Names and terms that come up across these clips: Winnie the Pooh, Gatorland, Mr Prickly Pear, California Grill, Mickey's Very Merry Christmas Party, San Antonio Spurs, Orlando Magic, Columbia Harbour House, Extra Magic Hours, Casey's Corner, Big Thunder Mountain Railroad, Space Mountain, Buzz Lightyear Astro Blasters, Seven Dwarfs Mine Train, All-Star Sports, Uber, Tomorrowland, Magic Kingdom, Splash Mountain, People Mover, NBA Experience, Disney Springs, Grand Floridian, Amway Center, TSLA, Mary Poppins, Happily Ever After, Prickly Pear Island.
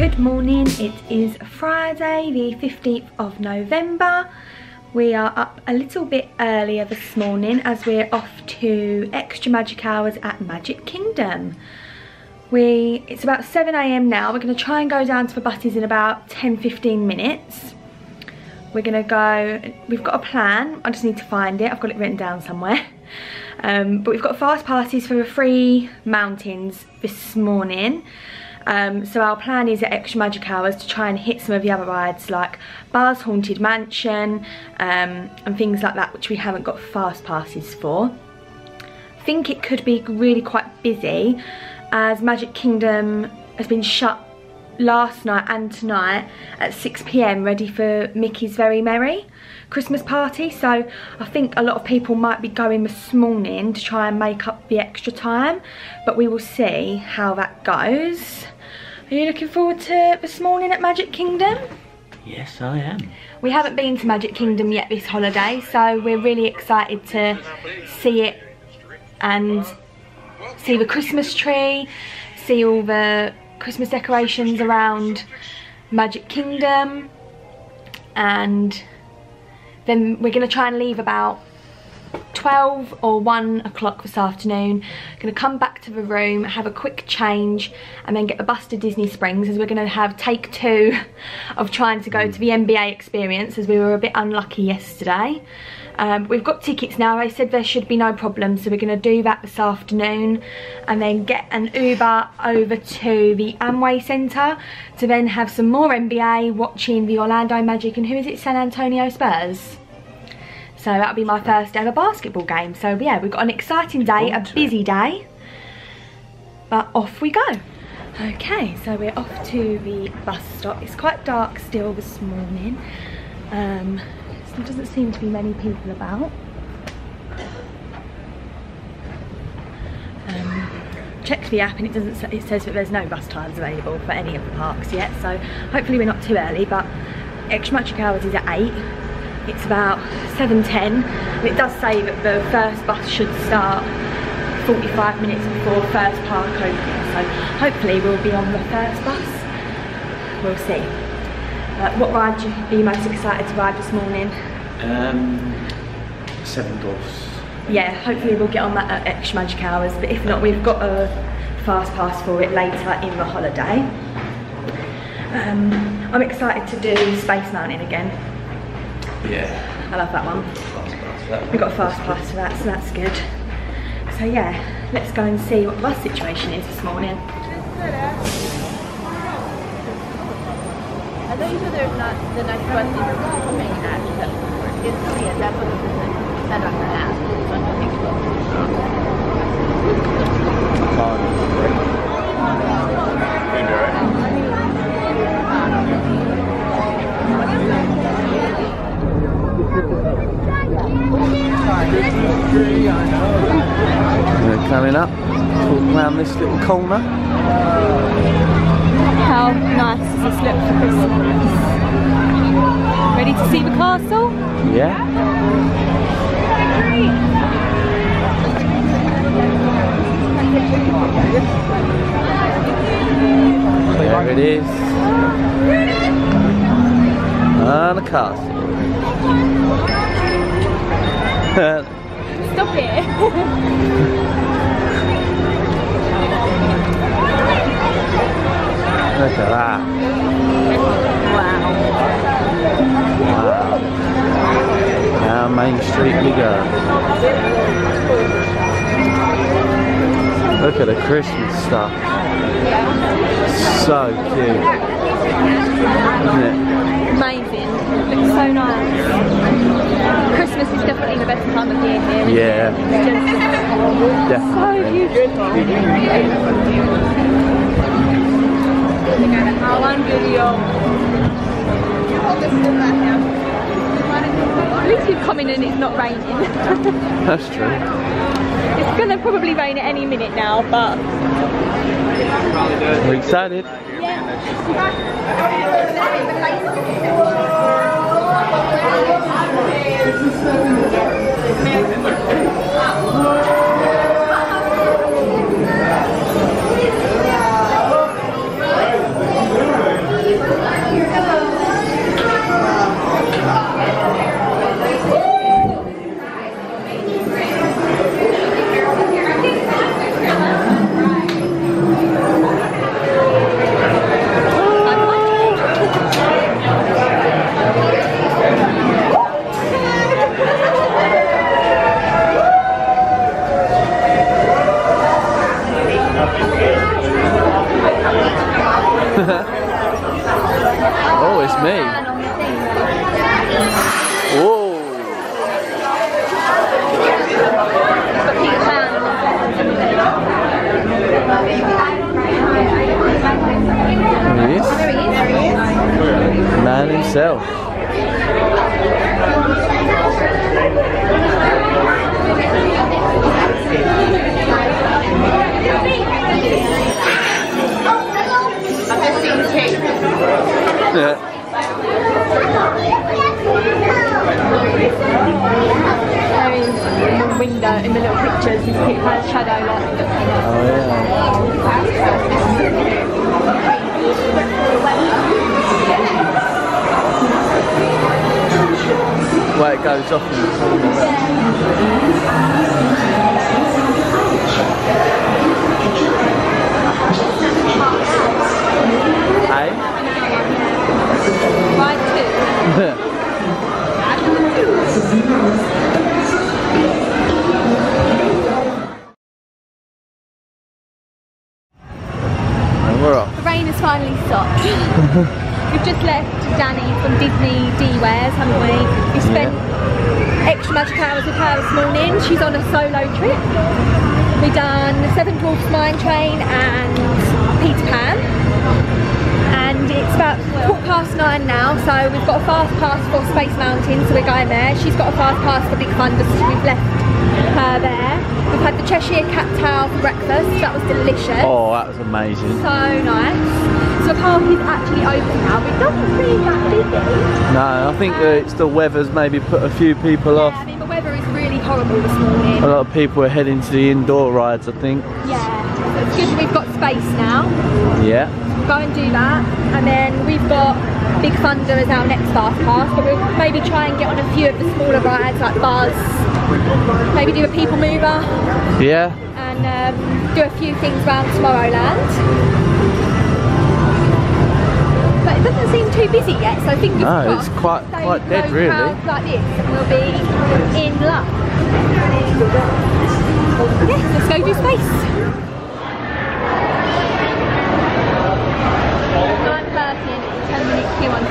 Good morning, it is Friday the 15th of November. We are up a little bit earlier this morning as we're off to extra magic hours at Magic Kingdom. It's about 7 AM now. We're going to try and go down to the buses in about 10-15 minutes. We're going to go, we've got a plan, I just need to find it, I've got it written down somewhere. But we've got fast passes for the three mountains this morning. So our plan is at extra magic hours to try and hit some of the other rides like Buzz Haunted Mansion and things like that, which we haven't got fast passes for. I think it could be really quite busy as Magic Kingdom has been shut last night and tonight at 6 PM ready for Mickey's Very Merry Christmas Party, so I think a lot of people might be going this morning to try and make up the extra time, but we will see how that goes. Are you looking forward to this morning at Magic Kingdom? Yes, I am. We haven't been to Magic Kingdom yet this holiday, so we're really excited to see it and see the Christmas tree, see all the Christmas decorations around Magic Kingdom, and then we're going to try and leave about 12 or 1 o'clock this afternoon. Going to come back to the room, have a quick change and then get the bus to Disney Springs, as we're going to have take 2 of trying to go to the NBA Experience as we were a bit unlucky yesterday. We've got tickets now, they said there should be no problem, so we're going to do that this afternoon and then get an Uber over to the Amway Center to then have some more NBA, watching the Orlando Magic and who is it, San Antonio Spurs. So that'll be my first ever basketball game. So yeah, we've got an exciting day, a busy day, but off we go. Okay, so we're off to the bus stop. It's quite dark still this morning. So there doesn't seem to be many people about. Checked the app and it says that there's no bus times available for any of the parks yet. So hopefully we're not too early, but extra magic hours is at 8. It's about 7:10 and it does say that the first bus should start 45 minutes before first park opening, so hopefully we'll be on the first bus. We'll see. What ride do you be most excited to ride this morning? Seven Dwarfs. Yeah, hopefully we'll get on that at extra magic hours, but if not, we've got a fast pass for it later in the holiday. I'm excited to do Space Mountain again. Yeah, I love that one. We got a fast pass for that, so that's good. So yeah, let's go and see what the bus situation is this morning. I know you said there's not the next bus even coming at it's coming at that bus isn't set on the app. So I'm going to take we're coming up around this little corner. How nice does this look for Christmas? Ready to see the castle? Yeah. There it is. And the castle. Stop it! Look at that! Wow! Wow! Down Main Street we go. Look at the Christmas stuff. So cute, isn't it? Amazing. Looks so nice. Christmas is definitely the best time of year here. Yeah. Definitely. So beautiful. At least you've come in and it's not raining. That's true. It's gonna probably rain at any minute now, but we're excited. Yeah. Oh, it's me. Whoa. There he is. The man himself. Yeah. In the window, in the little pictures, you see my shadow like. Oh yeah. Where it goes off in the corner. Hey? And we're off. The rain has finally stopped. We've just left Danny from Disney D-Wares, haven't we? We spent extra magic hours with her this morning. She's on a solo trip. We've done the Seven Dwarfs Mine Train and Peter Pan. And it's about 9:15 now, so we've got a fast pass for Space Mountain, so we're going there. She's got a fast pass for Big Thunder, so we've left her there. We've had the Cheshire Cat Cafe for breakfast, that was delicious. Oh, that was amazing. So nice. So the park is actually open now, but it doesn't seem that busy. No, I think it's the weather's maybe put a few people off. Yeah, I mean the weather is really horrible this morning. A lot of people are heading to the indoor rides, I think. Yeah, it's good we've got space now. Yeah. Go and do that, and then we've got Big Thunder as our next fast pass, but we'll maybe try and get on a few of the smaller rides like Buzz, maybe do a People Mover, yeah, and do a few things around Tomorrowland. But it doesn't seem too busy yet, so fingers crossed. No, it's quite dead really. Like this, and we'll be in luck. Yeah, let's go do space. On space, so we're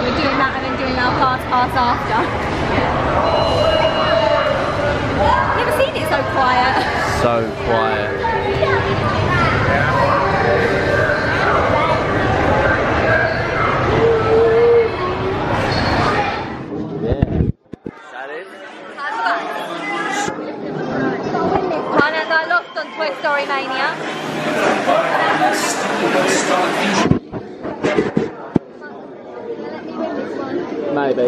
doing that and then doing our fast pass after. Never seen it so quiet. So quiet. Yeah. And as I lost on Toy Story Mania. Maybe. I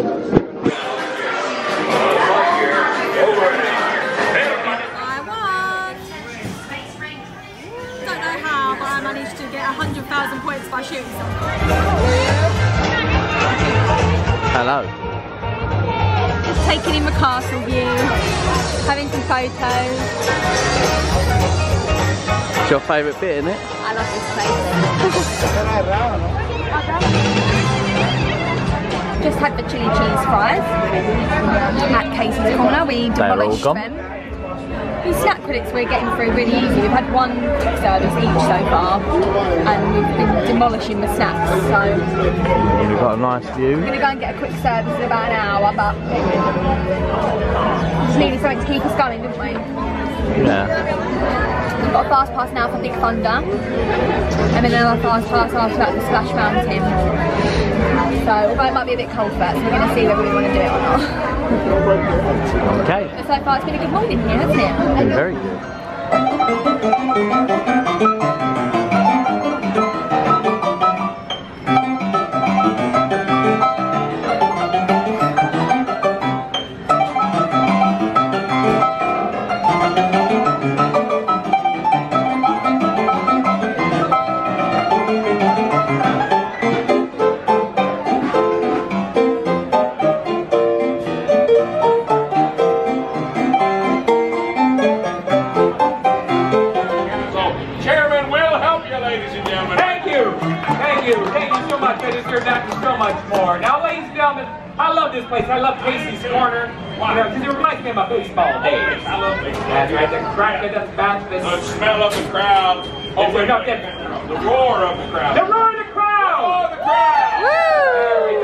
won! Don't know how, but I managed to get 100,000 points by shooting something. Hello. Just taking in the castle view, having some photos. It's your favourite bit, isn't it? I love this place. Just had the chili cheese fries at Casey's Corner. We demolished them. The snack credits we're getting through really easy. We've had one quick service each so far, and we've been demolishing the snacks. So we've got a nice view. We're gonna go and get a quick service in about an hour, but just needed something to keep us going, didn't we? Yeah. We've got a fast pass now for Big Thunder, and then another fast pass after that for Splash Mountain. So, although it might be a bit cold first, we're going to see whether we want to do it or not. Okay. But so far it's been a good morning here, hasn't it? It's been very good. I love Casey's Corner. Because it reminds me of my baseball days. I love baseball. You had the crack of the bat. The smell of the crowd. Oh, the roar of the crowd. The roar of the crowd. crowd. Woo! There we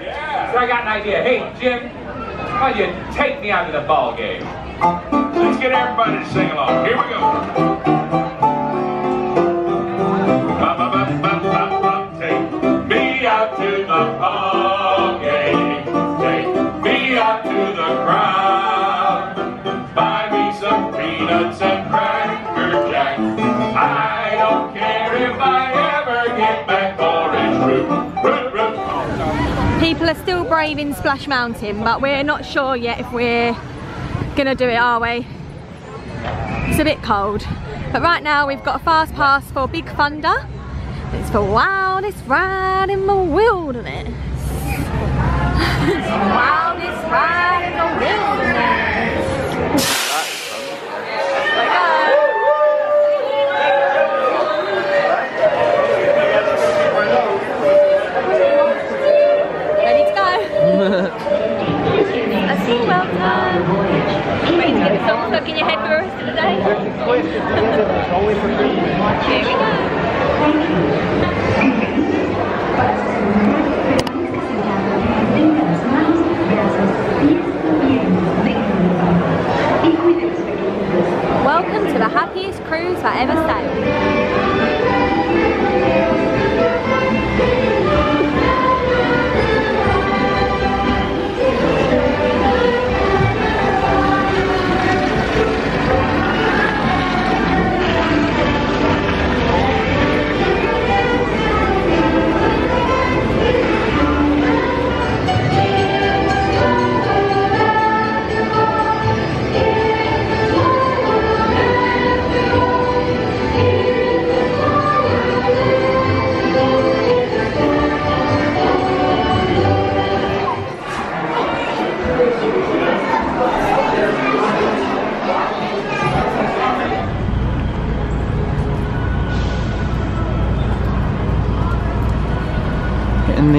go. Yeah. So I got an idea. Hey, Jim, why don't you take me out to the ball game? Let's get everybody to sing along. Here we go. Ba, ba, ba, ba, ba, ba. Take me out to the ball game. Take me out to the crowd. Buy me some peanuts and Cracker Jack. I don't care if I ever get back orange root. People are still braving Splash Mountain, but we're not sure yet if we're gonna do it, are we? It's a bit cold. But right now we've got a fast pass for Big Thunder. It's the wildest ride in the wilderness. It's the wildest ride in the wilderness. There we go. I see, well done. Wait, to get the song stuck in your head for the rest of the day. Here we go. Welcome to the happiest cruise I ever sailed.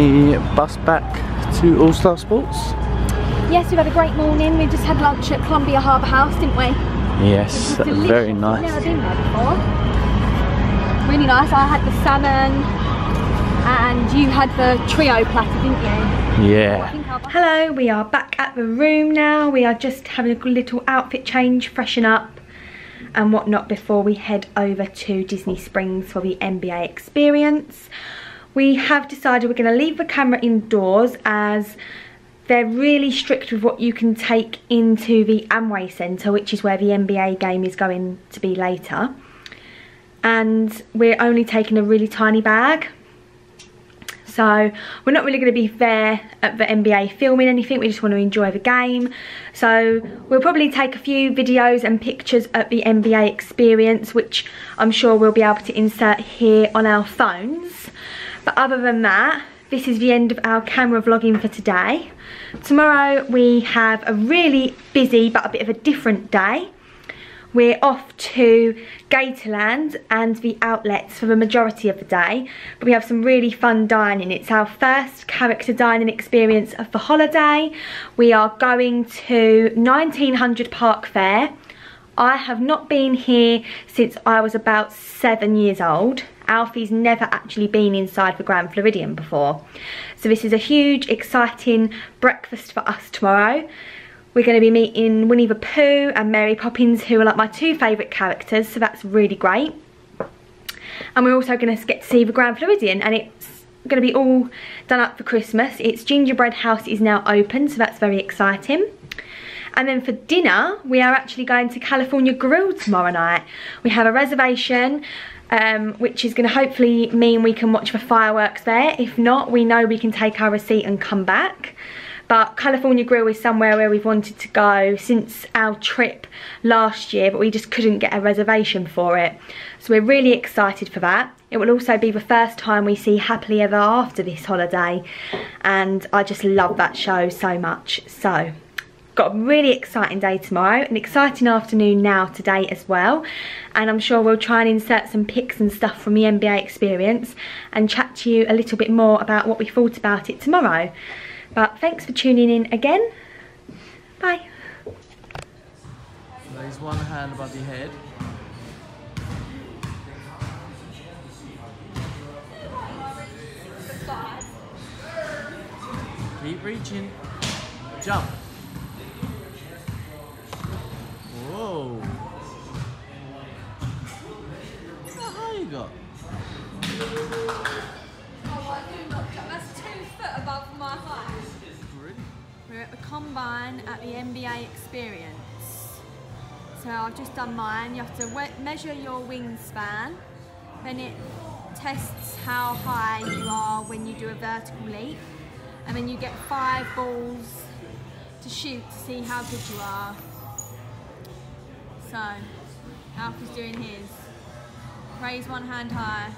The bus back to All-Star Sports. Yes, we've had a great morning. We just had lunch at Columbia Harbour House, didn't we? Yes, that was very nice. I've never been there before. Really nice. I had the salmon and you had the trio platter, didn't you? Yeah. Hello, we are back at the room now. We are just having a little outfit change, freshen up and whatnot before we head over to Disney Springs for the NBA Experience. We have decided we're going to leave the camera indoors as they're really strict with what you can take into the Amway Center, which is where the NBA game is going to be later. And we're only taking a really tiny bag. So we're not really going to be there at the NBA filming anything. We just want to enjoy the game. So we'll probably take a few videos and pictures at the NBA Experience, which I'm sure we'll be able to insert here on our phones. But other than that, this is the end of our camera vlogging for today. Tomorrow we have a really busy but a bit of a different day. We're off to Gatorland and the outlets for the majority of the day. But we have some really fun dining. It's our first character dining experience of the holiday. We are going to 1900 Park Fare. I have not been here since I was about 7 years old. Alfie's never actually been inside the Grand Floridian before. So this is a huge, exciting breakfast for us tomorrow. We're going to be meeting Winnie the Pooh and Mary Poppins, who are like my two favourite characters, so that's really great. And we're also going to get to see the Grand Floridian, and it's going to be all done up for Christmas. Its gingerbread house is now open, so that's very exciting. And then for dinner, we are actually going to California Grill tomorrow night. We have a reservation, which is going to hopefully mean we can watch the fireworks there. If not, we know we can take our receipt and come back. But California Grill is somewhere where we've wanted to go since our trip last year, but we just couldn't get a reservation for it. So we're really excited for that. It will also be the first time we see Happily Ever After this holiday. And I just love that show so much. So got a really exciting day tomorrow, an exciting afternoon now today as well, and I'm sure we'll try and insert some pics and stuff from the NBA Experience and chat to you a little bit more about what we thought about it tomorrow. But thanks for tuning in again. Bye. Raise one hand above your head. reaching. Jump. Whoa. What the hell you got? Oh, I do not jump. That's 2 foot above my height. We're at the combine at the NBA Experience. So I've just done mine. You have to measure your wingspan. Then it tests how high you are when you do a vertical leap. And then you get 5 balls to shoot to see how good you are. So, Alfie's doing his. Raise one hand high.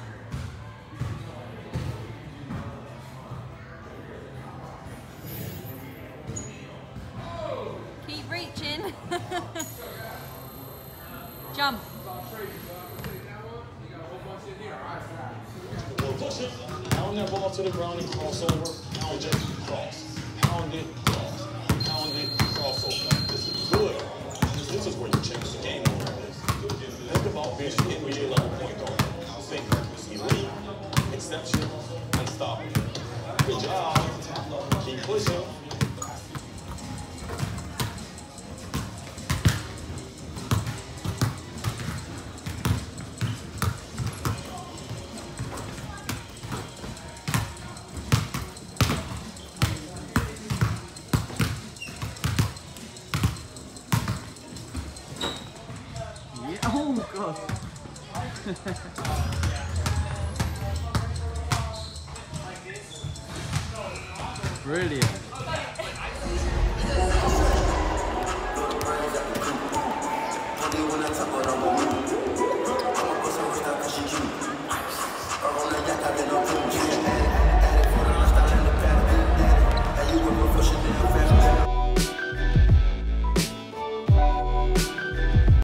Keep reaching. Jump. Push it, pound that ball to the ground and cross over, pound it, cross, pound it, cross, pound it, cross over. This is good. This is where you change the game over. Think about being an NBA level point guard. Think elite, exceptional, unstoppable. Good job. Keep pushing. Brilliant.